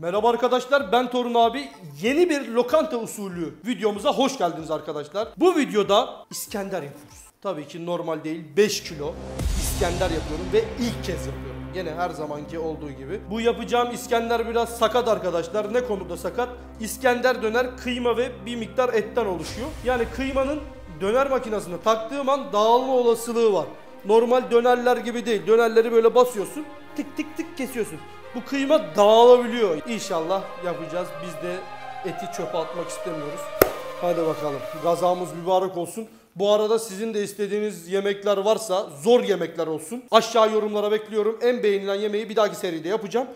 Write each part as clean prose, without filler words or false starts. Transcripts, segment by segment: Merhaba arkadaşlar, ben Torun abi. Yeni bir lokanta usulü videomuza hoş geldiniz arkadaşlar. Bu videoda İskender yapıyoruz. Tabii ki normal değil, 5 kilo İskender yapıyorum ve ilk kez yapıyorum. Yine her zamanki olduğu gibi. Bu yapacağım İskender biraz sakat arkadaşlar. Ne konuda sakat? İskender döner kıyma ve bir miktar etten oluşuyor. Yani kıymanın döner makinesine taktığım an dağılma olasılığı var. Normal dönerler gibi değil. Dönerleri böyle basıyorsun, tık tık tık kesiyorsun. Bu kıyma dağılabiliyor. İnşallah yapacağız. Biz de eti çöpe atmak istemiyoruz. Hadi bakalım. Gazamız mübarek olsun. Bu arada sizin de istediğiniz yemekler varsa, zor yemekler olsun, aşağı yorumlara bekliyorum. En beğenilen yemeği bir dahaki seride yapacağım.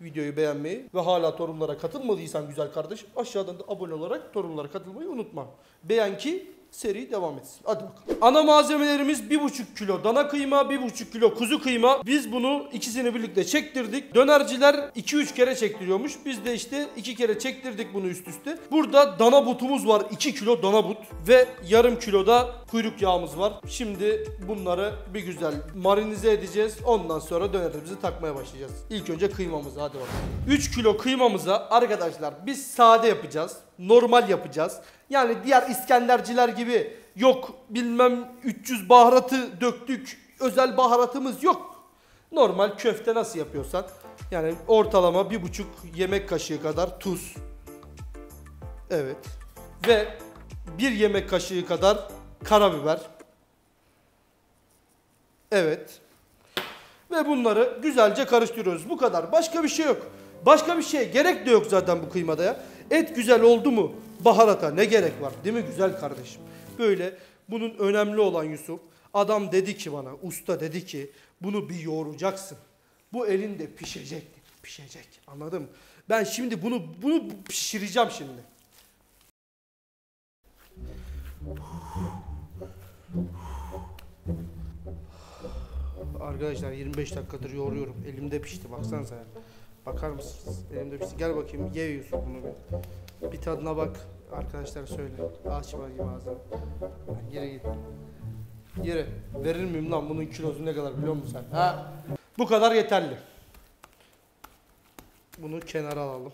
Videoyu beğenmeyi ve hala torunlara katılmadıysan güzel kardeşim, aşağıdan da abone olarak torunlara katılmayı unutma. Beğen ki seri devam etsin. Hadi bakalım. Ana malzemelerimiz 1,5 kilo dana kıyma, 1,5 kilo kuzu kıyma. Biz bunu ikisini birlikte çektirdik. Dönerciler 2-3 kere çektiriyormuş. Biz de işte 2 kere çektirdik bunu üst üste. Burada dana butumuz var. 2 kilo dana but ve yarım kiloda kuyruk yağımız var. Şimdi bunları bir güzel marinize edeceğiz. Ondan sonra dönerimizi takmaya başlayacağız. İlk önce kıymamızı, hadi bakalım. 3 kilo kıymamıza arkadaşlar biz sade yapacağız. Normal yapacağız. Yani diğer İskenderciler gibi yok bilmem 300 baharatı döktük, özel baharatımız yok. Normal köfte nasıl yapıyorsan, yani ortalama 1,5 yemek kaşığı kadar tuz. Evet. Ve 1 yemek kaşığı kadar karabiber. Evet. Ve bunları güzelce karıştırıyoruz. Bu kadar. Başka bir şey yok. Başka bir şeye gerek de yok zaten bu kıymada ya. Et güzel oldu mu baharata ne gerek var, değil mi güzel kardeşim? Böyle bunun önemli olan Yusuf, adam dedi ki bana, usta dedi ki bunu bir yoğuracaksın. Bu elinde pişecek, pişecek, anladın mı? Ben şimdi bunu pişireceğim şimdi. Arkadaşlar 25 dakikadır yoğuruyorum, elimde pişti, baksanıza. Bakar mısınız? Elimde pişti. Gel bakayım, ye Yusuf bunu bir. Bir tadına bak. Arkadaşlar söyle. Aç bakayım ağzını. Geri git. Geri. Verir miyim lan? Bunun kilosu ne kadar biliyor musun sen? Ha? Bu kadar yeterli. Bunu kenara alalım.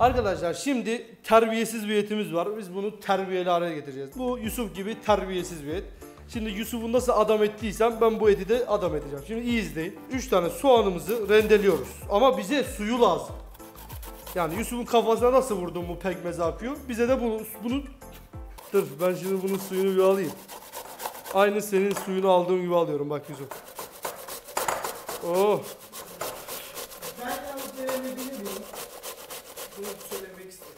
Arkadaşlar şimdi terbiyesiz bir etimiz var. Biz bunu terbiyeli hale getireceğiz. Bu Yusuf gibi terbiyesiz bir et. Şimdi Yusuf'u nasıl adam ettiysem ben bu eti de adam edeceğim. Şimdi iyi izleyin. 3 tane soğanımızı rendeliyoruz. Ama bize suyu lazım. Yani Yusuf'un kafasına nasıl vurdum bu pekmezi akıyor. Bize de bunu... Dur ben şimdi bunun suyunu bir alayım. Aynı senin suyunu aldığım gibi alıyorum bak Yusuf. Oh. Ben yalnız deneyebilirim. Bunu söylemek istedim.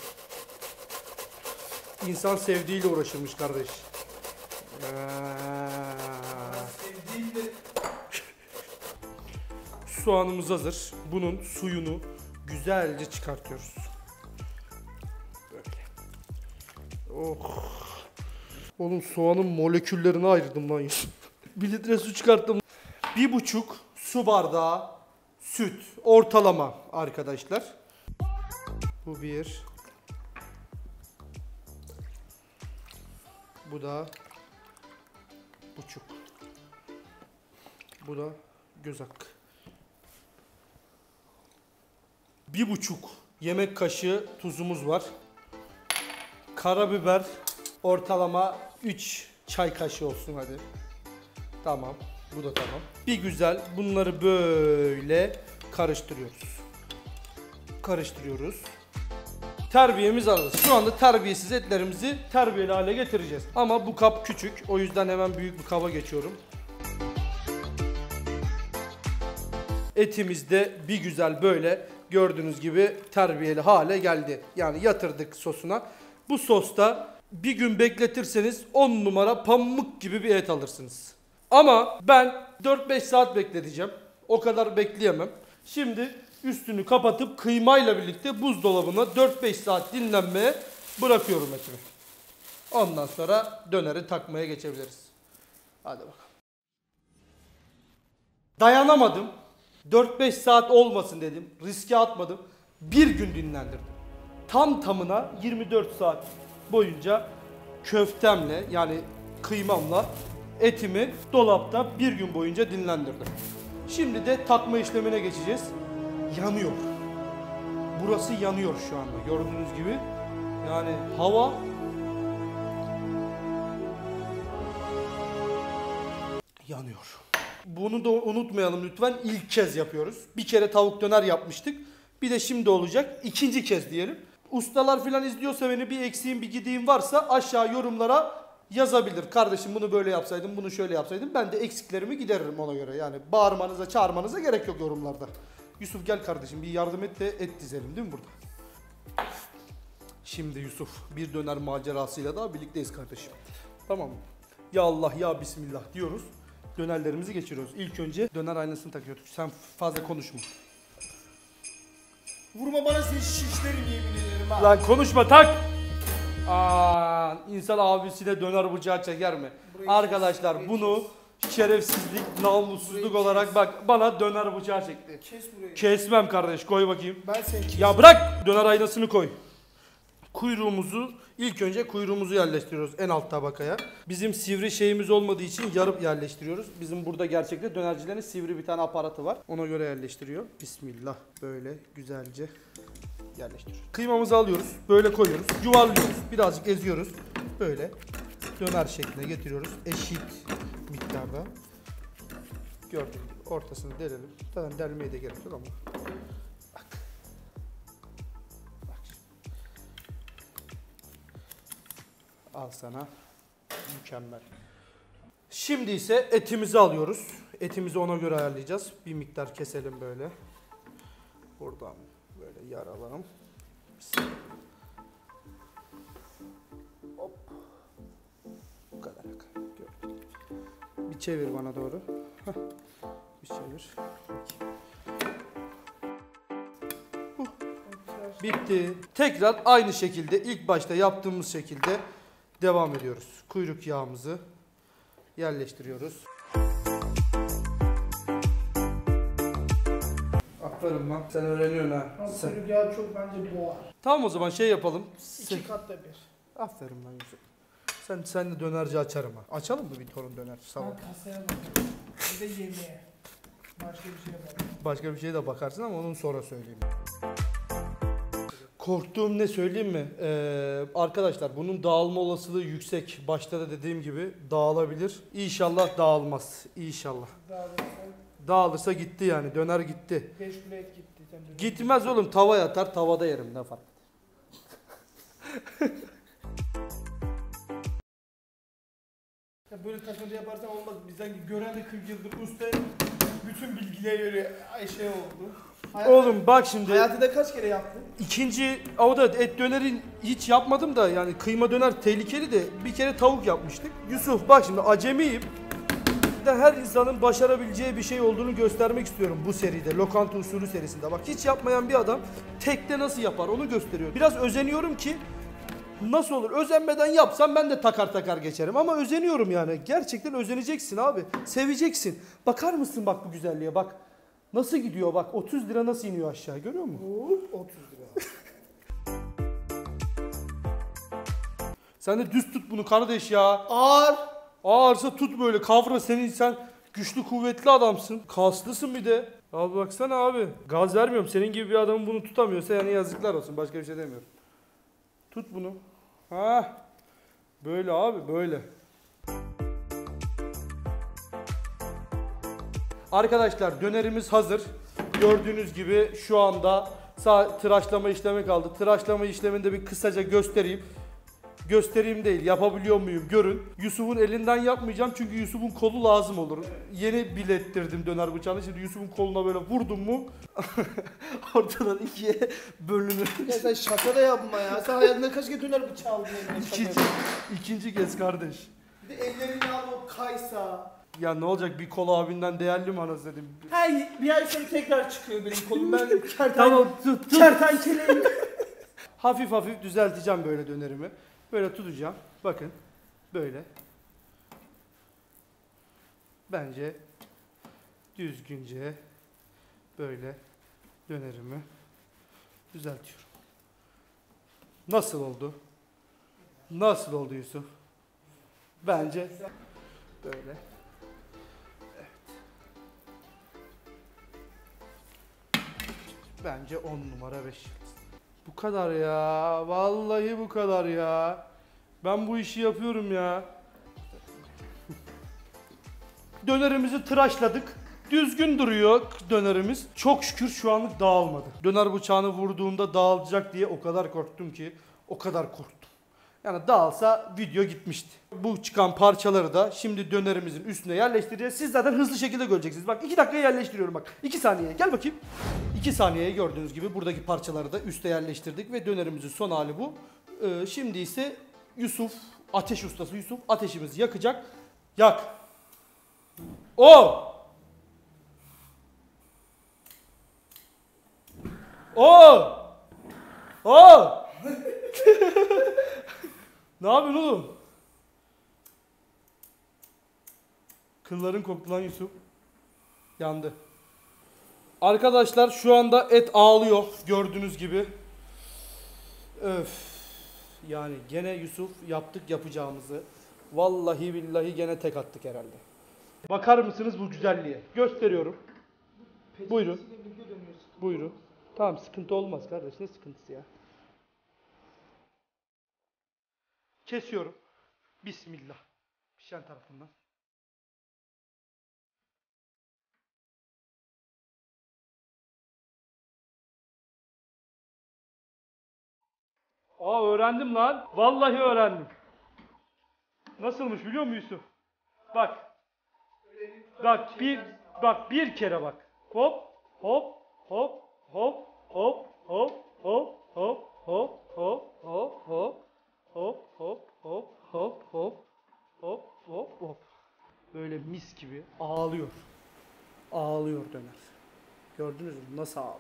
İnsan sevdiğiyle uğraşırmış kardeş. Soğanımız hazır. Bunun suyunu güzelce çıkartıyoruz. Böyle. Oh. Oğlum soğanın moleküllerini ayırdım lan. 1 litre su çıkarttım. 1,5 su bardağı süt ortalama arkadaşlar. Bu bir. Bu da buçuk. Bu da göz hakkı. 1,5 yemek kaşığı tuzumuz var. Karabiber ortalama 3 çay kaşığı olsun hadi. Tamam. Bu da tamam. Bir güzel bunları böyle karıştırıyoruz. Karıştırıyoruz. Terbiyemiz hazır. Şu anda terbiyesiz etlerimizi terbiyeli hale getireceğiz. Ama bu kap küçük. O yüzden hemen büyük bir kaba geçiyorum. Etimiz de bir güzel böyle gördüğünüz gibi terbiyeli hale geldi. Yani yatırdık sosuna. Bu sosta bir gün bekletirseniz 10 numara pamuk gibi bir et alırsınız. Ama ben 4-5 saat bekleteceğim. O kadar bekleyemem. Şimdi üstünü kapatıp kıymayla birlikte buzdolabına 4-5 saat dinlenmeye bırakıyorum etimi. Ondan sonra döneri takmaya geçebiliriz. Hadi bakalım. Dayanamadım. 4-5 saat olmasın dedim. Riske atmadım. Bir gün dinlendirdim. Tam tamına 24 saat boyunca köftemle, yani kıymamla etimi dolapta bir gün boyunca dinlendirdim. Şimdi de takma işlemine geçeceğiz. Yanıyor. burası yanıyor şu anda gördüğünüz gibi. Yani hava yanıyor. Bunu da unutmayalım lütfen, ilk kez yapıyoruz. Bir kere tavuk döner yapmıştık. Bir de şimdi olacak ikinci kez diyelim. Ustalar falan izliyorsa beni, bir eksiğim bir gidiğim varsa aşağı yorumlara yazabilir. Kardeşim bunu böyle yapsaydım, bunu şöyle yapsaydım, ben de eksiklerimi gideririm ona göre. Yani bağırmanıza çağırmanıza gerek yok yorumlarda. Yusuf gel kardeşim bir yardım et de et dizelim değil mi burada? Şimdi Yusuf bir döner macerasıyla daha birlikteyiz kardeşim. Tamam mı? Ya Allah ya Bismillah diyoruz. Dönerlerimizi geçiriyoruz. İlk önce döner aynasını takıyorduk. Sen fazla konuşma. Vurma bana, senin şişlerin yemin ederim ha. Lan konuşma tak. Aa, insan abisiyle döner bıçağı çeker mi? Burayı arkadaşlar kes, bunu kes. Şerefsizlik, namussuzluk olarak kes. Bak bana döner bıçağı çekti. Kes burayı. Kesmem kardeş, koy bakayım. Ben seni kesmem. Ya bırak, döner aynasını koy. Kuyruğumuzu, ilk önce kuyruğumuzu yerleştiriyoruz en alt tabakaya. Bizim sivri şeyimiz olmadığı için yarıp yerleştiriyoruz. Bizim burada gerçekten dönercilerin sivri bir tane aparatı var. Ona göre yerleştiriyor. Bismillah, böyle güzelce yerleştiriyoruz. Kıymamızı alıyoruz, böyle koyuyoruz, yuvarlıyoruz, birazcık eziyoruz. Böyle döner şekline getiriyoruz, eşit miktarda. Gördüğünüz gibi ortasını delelim. Zaten delmeye de gerek yok ama. Al sana. Mükemmel. Şimdi ise etimizi alıyoruz. Etimizi ona göre ayarlayacağız. Bir miktar keselim böyle. Buradan böyle yaralayalım. Hop. Bu kadar. Bir çevir bana doğru. Bir çevir. Bitti. Tekrar aynı şekilde ilk başta yaptığımız şekilde devam ediyoruz. Kuyruk yağımızı yerleştiriyoruz. Aferin lan. Sen öğreniyorsun ha. Kuyruk yağı çok bence boğar. Tamam o zaman şey yapalım. İki katta bir. Aferin lan Yusuf. Sen de dönerci açarım ha. Açalım mı bir torun dönerci sabah? Ben kasaya bakıyorum. Bir de yemeğe. Başka bir şeye bakarım. Başka bir şeye de bakarsın ama onun sonra söyleyeyim. Korktuğum ne söyleyeyim mi? Arkadaşlar bunun dağılma olasılığı yüksek. Başta da dediğim gibi dağılabilir. İnşallah dağılmaz. İnşallah. Dağılırsa gitti yani. Döner gitti. 5 kilo et gitti. Gitmez oğlum, tavaya atar. Tavada yerim. Ne fark eder? Böyle takıntı yaparsan olmaz. Bizden gören de 40 yıldır usta, bütün bilgiye göre şey oldu. Oğlum bak şimdi. Hayatında kaç kere yaptın? İkinci, o da et döneri hiç yapmadım da yani kıyma döner tehlikeli de bir kere tavuk yapmıştık. Yusuf bak şimdi acemiyim. Her insanın başarabileceği bir şey olduğunu göstermek istiyorum bu seride. Lokanta usulü serisinde. Bak hiç yapmayan bir adam tekte nasıl yapar onu gösteriyor. Biraz özeniyorum ki nasıl olur? Özenmeden yapsam ben de takar takar geçerim ama özeniyorum yani. Gerçekten özeneceksin abi. Seveceksin. Bakar mısın bak bu güzelliğe bak. Nasıl gidiyor bak, 30 lira nasıl iniyor aşağı görüyor musun? 30 lira. Sen de düz tut bunu kardeş ya. Ağır. Ağırsa tut böyle kavra, sen güçlü kuvvetli adamsın. Kaslısın bir de. Abi baksana abi. Gaz vermiyorum, senin gibi bir adam bunu tutamıyorsa yani yazıklar olsun, başka bir şey demiyorum. Tut bunu. Ha. Böyle abi böyle. Arkadaşlar dönerimiz hazır. Gördüğünüz gibi şu anda sağ tıraşlama işlemi kaldı. Tıraşlama işlemini de bir kısaca göstereyim. Göstereyim değil, yapabiliyor muyum görün. Yusuf'un elinden yapmayacağım çünkü Yusuf'un kolu lazım olur. Yeni bilettirdim döner bıçağını. Şimdi Yusuf'un koluna böyle vurdum mu ortadan ikiye bölünür. Ya sen şaka da yapma ya. Sen hayatında kaç kez döner bıçağı aldın? İkinci kez kardeş. Bir de ellerini al o kaysa. Ya ne olacak, bir kol abinden değerli mi anasını dedim. Bir ay sonra tekrar çıkıyor benim kolum. Ben kertenkeleyim. Hafif hafif düzelteceğim böyle dönerimi. Böyle tutacağım. Bakın. Böyle. Bence düzgünce böyle dönerimi düzeltiyorum. Nasıl oldu? Nasıl oldu Yusuf? Bence böyle. Bence 10 numara 5 yıldız. Bu kadar ya. Vallahi bu kadar ya. Ben bu işi yapıyorum ya. Dönerimizi tıraşladık. Düzgün duruyor dönerimiz. Çok şükür şu anlık dağılmadı. Döner bıçağını vurduğumda dağılacak diye o kadar korktum ki. O kadar korktum. Yani dağılsa video gitmişti. Bu çıkan parçaları da şimdi dönerimizin üstüne yerleştireceğiz. Siz zaten hızlı şekilde göreceksiniz. Bak 2 dakikaya yerleştiriyorum bak. 2 saniyeye gel bakayım. 2 saniyeye gördüğünüz gibi buradaki parçaları da üste yerleştirdik ve dönerimizin son hali bu. Şimdi ise Yusuf, ateş ustası Yusuf ateşimizi yakacak. Yak. O! O! O! Ne yapıyorsun oğlum? Kılların koptu lan Yusuf. Yandı. Arkadaşlar şu anda et ağlıyor gördüğünüz gibi. Öf. Yani gene Yusuf yaptık yapacağımızı. Vallahi billahi gene tek attık herhalde. Bakar mısınız bu güzelliğe? Gösteriyorum. Buyurun. Buyurun. Tamam, sıkıntı olmaz kardeş. Ne sıkıntısı ya? Kesiyorum. Bismillah. Pişen tarafından. Aa, öğrendim lan. Vallahi öğrendim. Nasılmış biliyor musun Yusuf? Bak. Bak bir kere bak. Hop hop hop hop hop hop hop hop hop hop hop hop. Hop hop hop hop hop hop hop hop. Böyle mis gibi ağlıyor. Ağlıyor döner. Gördünüz mü nasıl ağlıyor?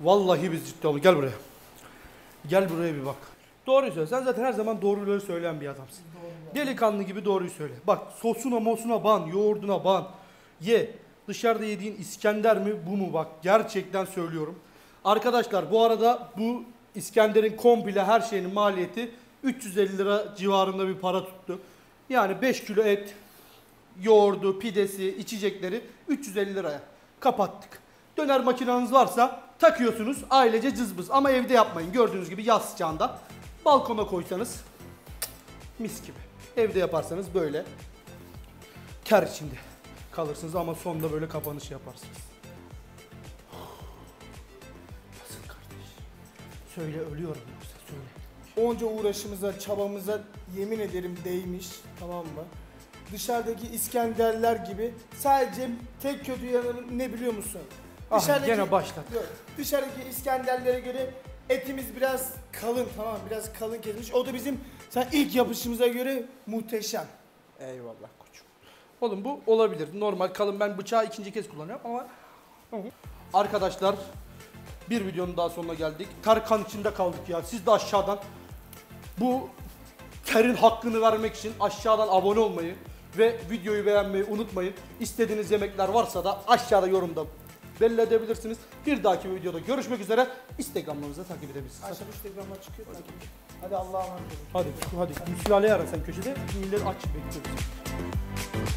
Vallahi biz ciddi olalım. Gel buraya. Gel buraya bir bak. Doğruyu söyle. Sen zaten her zaman doğruları söyleyen bir adamsın. Doğru. Delikanlı gibi doğruyu söyle. Bak sosuna mosuna ban, yoğurduna ban. Ye. Dışarıda yediğin İskender mi bu mu? Bak gerçekten söylüyorum. Arkadaşlar bu arada bu İskender'in komple her şeyinin maliyeti 350 lira civarında bir para tuttu. Yani 5 kilo et, yoğurdu, pidesi, içecekleri 350 liraya kapattık. Döner makinanız varsa takıyorsunuz ailece cızbız ama evde yapmayın. Gördüğünüz gibi yaz sıcağında balkona koysanız mis gibi. Evde yaparsanız böyle ter içinde kalırsınız ama sonunda böyle kapanış yaparsınız. Nasıl kardeş? Söyle ölüyorum yoksa söyle. Onca uğraşımıza çabamıza yemin ederim değmiş, tamam mı? Dışarıdaki İskenderler gibi sadece tek kötü yanı ne biliyor musun? Ah, dışarıdaki, gene başladı. Dışarıdaki İskenderlere göre etimiz biraz kalın, tamam, biraz kalın kesilmiş. O da bizim ilk yapışımıza göre muhteşem. Eyvallah koçum. Oğlum bu olabilir. Normal kalın, ben bıçağı ikinci kez kullanıyorum ama... Arkadaşlar bir videonun daha sonuna geldik. Ter kan içinde kaldık ya. Siz de aşağıdan bu terin hakkını vermek için aşağıdan abone olmayı, Ve videoyu beğenmeyi unutmayın. İstediğiniz yemekler varsa da aşağıda yorumda belli edebilirsiniz. Bir dahaki videoda görüşmek üzere. Instagram'larımızı takip edebilirsiniz. Aşağıda Instagram'a çıkıyor. Hadi Allah'a emanet olun. Hadi, hadi. Müsilaleyi ara sen köşede. Millet aç bekliyoruz.